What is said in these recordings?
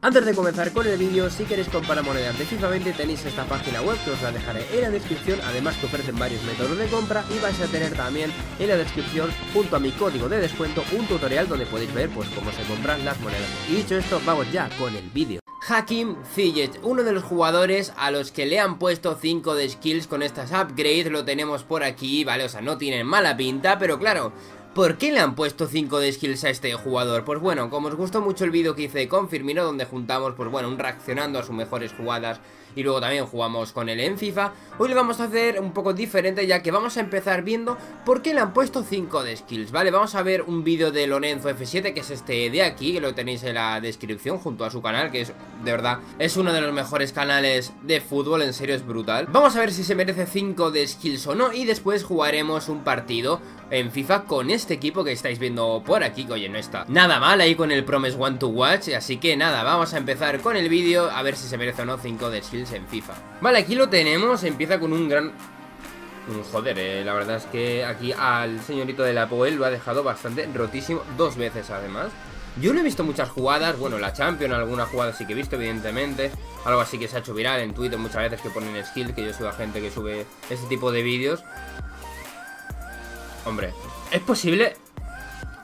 Antes de comenzar con el vídeo, si queréis comprar monedas de FIFA 20 tenéis esta página web que os la dejaré en la descripción, además que ofrecen varios métodos de compra y vais a tener también en la descripción, junto a mi código de descuento, un tutorial donde podéis ver pues cómo se compran las monedas. Y dicho esto, vamos ya con el vídeo. Hakim Ziyech, uno de los jugadores a los que le han puesto 5 de skills con estas upgrades, lo tenemos por aquí, vale, o sea, no tienen mala pinta, pero claro, ¿por qué le han puesto 5 de skills a este jugador? Pues bueno, como os gustó mucho el vídeo que hice con Firmino, donde juntamos, pues bueno, un reaccionando a sus mejores jugadas y luego también jugamos con él en FIFA, hoy lo vamos a hacer un poco diferente, ya que vamos a empezar viendo por qué le han puesto 5 de skills, ¿vale? Vamos a ver un vídeo de Lorenzo F7, que es este de aquí, que lo tenéis en la descripción junto a su canal, que es, de verdad, es uno de los mejores canales de fútbol, en serio es brutal. Vamos a ver si se merece 5 de skills o no, y después jugaremos un partido en FIFA con este equipo que estáis viendo por aquí, que oye, no está nada mal ahí con el Promise One to Watch. Así que nada, vamos a empezar con el vídeo a ver si se merece o no 5 de skills en FIFA. Vale, aquí lo tenemos, empieza con un gran... Joder, la verdad es que aquí al señorito de la Poel lo ha dejado bastante rotísimo, 2 veces además. Yo no he visto muchas jugadas, bueno, la Champion, alguna jugada sí que he visto, evidentemente. Algo así que se ha hecho viral en Twitter muchas veces que ponen skills, que yo soy la gente que sube este tipo de vídeos. Hombre, es posible,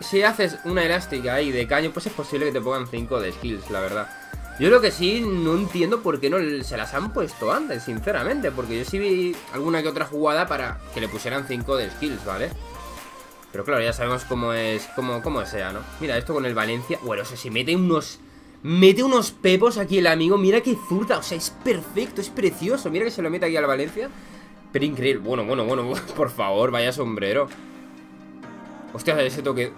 si haces una elástica ahí de caño, pues es posible que te pongan 5 de skills, la verdad. Yo lo que sí, no entiendo por qué no se las han puesto antes, sinceramente, porque yo sí vi alguna que otra jugada para que le pusieran 5 de skills, ¿vale? Pero claro, ya sabemos cómo sea, ¿no? Mira, esto con el Valencia, bueno, o sea, si mete unos pepos aquí el amigo, mira qué zurda, o sea, es perfecto, es precioso, mira que se lo mete aquí al Valencia. Pero increíble, bueno, por favor, vaya sombrero. Hostia, ese toque.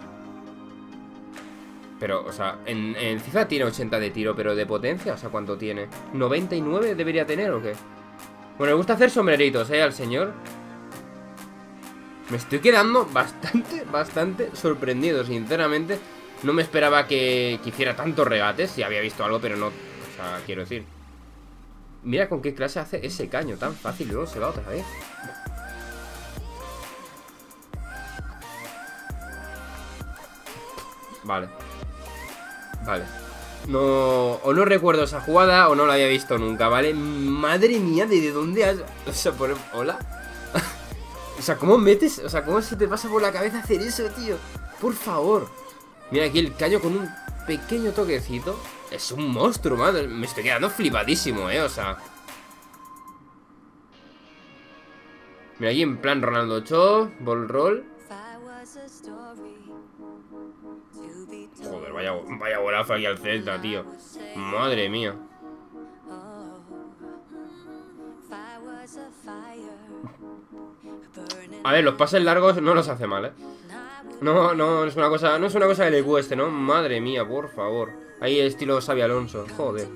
Pero, o sea, en FIFA tiene 80 de tiro, pero de potencia, o sea, ¿cuánto tiene? ¿99 debería tener o qué? Bueno, me gusta hacer sombreritos, al señor. Me estoy quedando bastante sorprendido, sinceramente. No me esperaba que hiciera tantos regates, si había visto algo, pero no, o sea, quiero decir. Mira con qué clase hace ese caño tan fácil, luego se va otra vez. Vale. No, o no recuerdo esa jugada o no la había visto nunca, ¿vale? Madre mía, ¿de dónde has...? O sea, ¿hola? O sea, ¿cómo metes...? O sea, ¿cómo se te pasa por la cabeza hacer eso, tío? Por favor. Mira aquí el caño con un pequeño toquecito. Es un monstruo, madre. Me estoy quedando flipadísimo, o sea. Mira, ahí en plan Ronaldo Cho, ball roll. Joder, vaya golazo aquí al Celta, tío. Madre mía. A ver, los pases largos no los hace mal, No es una cosa, que le cueste, ¿no? Madre mía, por favor. Ahí estilo Xavi Alonso, joder.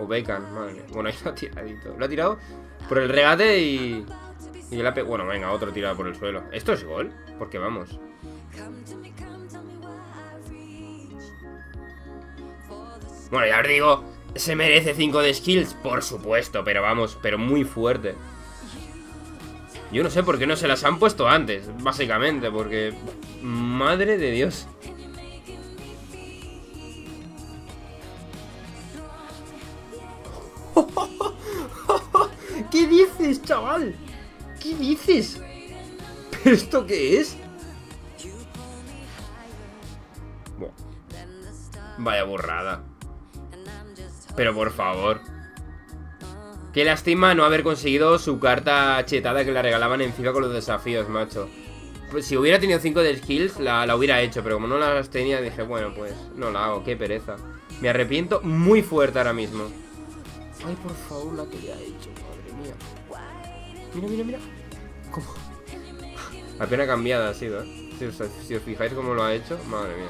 O Beckham, madre mía. Bueno, ahí lo ha tiradito. Lo ha tirado por el regate y... bueno, venga, otro tirado por el suelo. ¿Esto es gol? Porque vamos. Bueno, ya os digo, se merece 5 de skills, por supuesto, pero vamos, pero muy fuerte. Yo no sé por qué no se las han puesto antes, básicamente, porque... Madre de Dios. ¿Qué dices, chaval? ¿Qué dices? ¿Pero esto qué es? Bueno, vaya burrada. Pero por favor. Qué lástima no haber conseguido su carta chetada que la regalaban en FIFA con los desafíos, macho. Pues si hubiera tenido 5 de skills, la hubiera hecho, pero como no las tenía, dije, bueno, pues no la hago, qué pereza. Me arrepiento muy fuerte ahora mismo. Ay, por favor, la que le ha hecho, madre mía. Mira. ¿Cómo? Apenas cambiada ha sido, Si os fijáis cómo lo ha hecho, madre mía.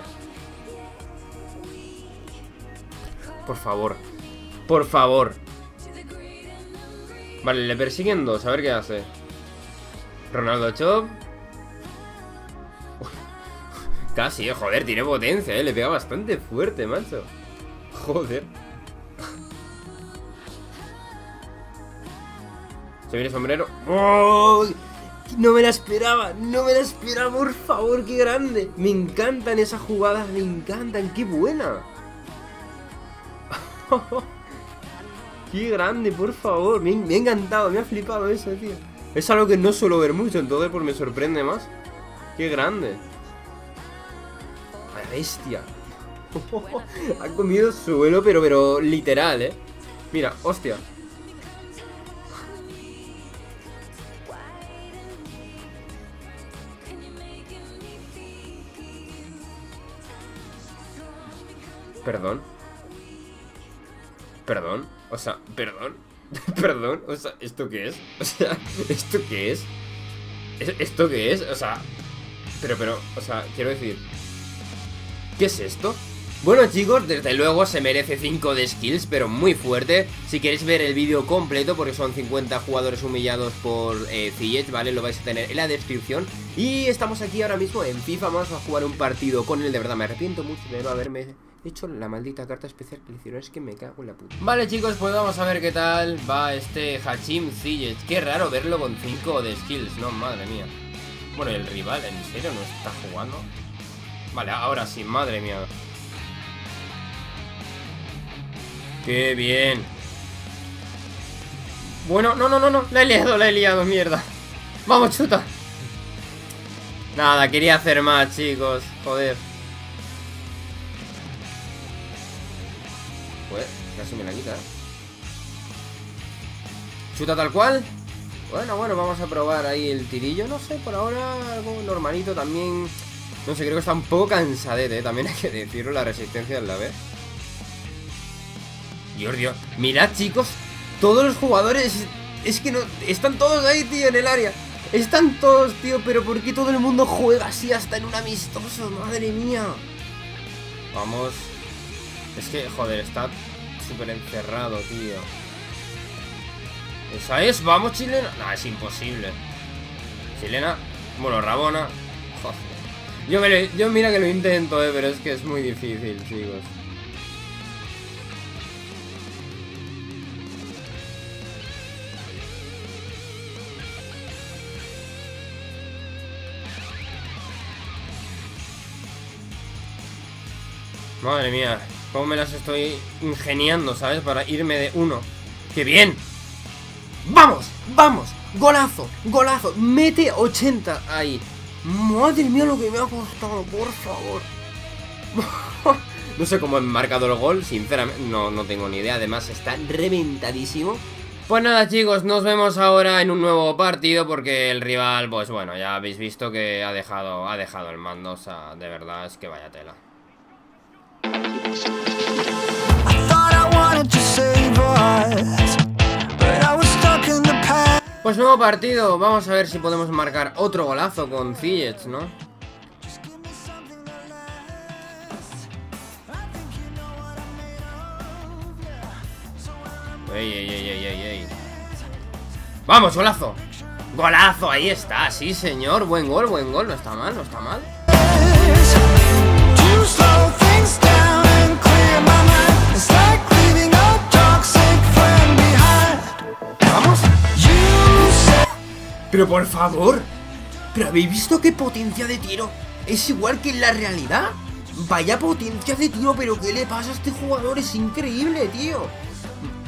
Por favor. Vale, le persiguen 2, a ver qué hace. Ronaldo Chop. Casi, joder, tiene potencia, le pega bastante fuerte, macho. Joder. Se viene sombrero. ¡Oh! No me la esperaba, por favor, qué grande. Me encantan esas jugadas, qué buena. Qué grande, por favor. Me ha encantado, me ha flipado eso, tío. Es algo que no suelo ver mucho, entonces pues me sorprende más. Qué grande. La bestia. Ha comido suelo, pero literal, eh. Mira, hostia. Perdón. Perdón. O sea, perdón. Perdón. O sea, ¿esto qué es? O sea, ¿esto qué es? ¿Esto qué es? O sea... Pero, o sea, quiero decir... ¿Qué es esto? Bueno, chicos, desde luego se merece 5 de skills, pero muy fuerte. Si queréis ver el vídeo completo, porque son 50 jugadores humillados por Ziyech, ¿vale? Lo vais a tener en la descripción. Y estamos aquí ahora mismo en FIFA. Vamos a jugar un partido con él. De verdad, me arrepiento mucho de no haberme... De hecho, la maldita carta especial que le hicieron, es que me cago en la puta. Vale, chicos, pues vamos a ver qué tal va este Hakim Ziyech. Qué raro verlo con 5 de skills, no, madre mía. Bueno, el rival, ¿en serio no está jugando? Vale, ahora sí, madre mía. Qué bien. Bueno, no, la he liado, mierda. Vamos, chuta. Nada, quería hacer más, chicos, joder. Casi me la quita. Chuta tal cual. Bueno, vamos a probar ahí el tirillo. No sé, por ahora algo normalito también. No sé, creo que está un poco cansadete, también hay que decirlo, la resistencia es la vez. Dios. Mirad, chicos, todos los jugadores. Es que no... Están todos ahí, tío, en el área. Están todos, tío, pero ¿por qué todo el mundo juega así hasta en un amistoso? Madre mía. Vamos. Es que, joder, está súper encerrado, tío. Esa es, vamos, chilena. No, es imposible. Chilena, bueno, Rabona. Joder. Yo mira que lo intento, pero es que es muy difícil, chicos. Madre mía. Cómo me las estoy ingeniando, ¿sabes? Para irme de uno. ¡Qué bien! ¡Vamos! ¡Vamos! ¡Golazo! ¡Golazo! ¡Mete 80 ahí! ¡Madre mía lo que me ha costado! ¡Por favor! No sé cómo he marcado el gol, sinceramente. No tengo ni idea. Además está reventadísimo. Pues nada, chicos, nos vemos ahora en un nuevo partido, porque el rival, pues bueno, ya habéis visto que ha dejado el mando. O sea, de verdad es que vaya tela. Pues nuevo partido, vamos a ver si podemos marcar otro golazo con Ziyech, ¿no? Ey. ¡Vamos, golazo! ¡Golazo! Ahí está, sí señor, buen gol, no está mal, no está mal. Vamos. Pero por favor, ¿pero habéis visto qué potencia de tiro? Es igual que en la realidad. Vaya potencia de tiro, pero ¿qué le pasa a este jugador? Es increíble, tío.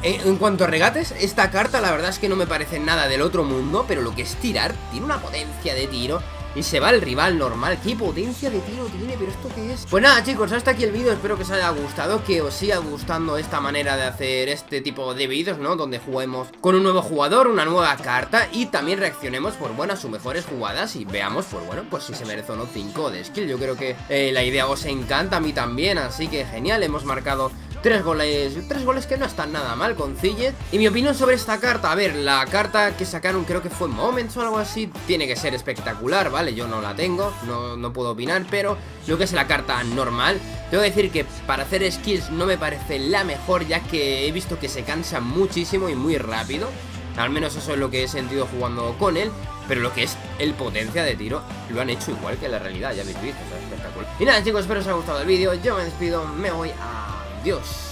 En cuanto a regates, esta carta la verdad es que no me parece nada del otro mundo, pero lo que es tirar, tiene una potencia de tiro. Y se va el rival normal. Qué potencia de tiro tiene, pero ¿esto qué es? Pues nada, chicos, hasta aquí el vídeo. Espero que os haya gustado, que os siga gustando esta manera de hacer este tipo de vídeos, ¿no? Donde juguemos con un nuevo jugador, una nueva carta, y también reaccionemos, pues bueno, a sus mejores jugadas, y veamos, pues bueno, pues si se merece o no 5 de skill. Yo creo que la idea os encanta, a mí también. Así que genial, hemos marcado 3 goles que no están nada mal con Ziyech. Y mi opinión sobre esta carta, a ver, la carta que sacaron creo que fue Moments o algo así, tiene que ser espectacular, ¿vale? Yo no la tengo, no puedo opinar, pero lo que es la carta normal, tengo que decir que para hacer skills no me parece la mejor, ya que he visto que se cansa muchísimo y muy rápido. Al menos eso es lo que he sentido jugando con él. Pero lo que es el potencia de tiro lo han hecho igual que en la realidad, ya habéis visto, o sea, espectacular. Y nada, chicos, espero os haya gustado el vídeo. Yo me despido, me voy a... Dios.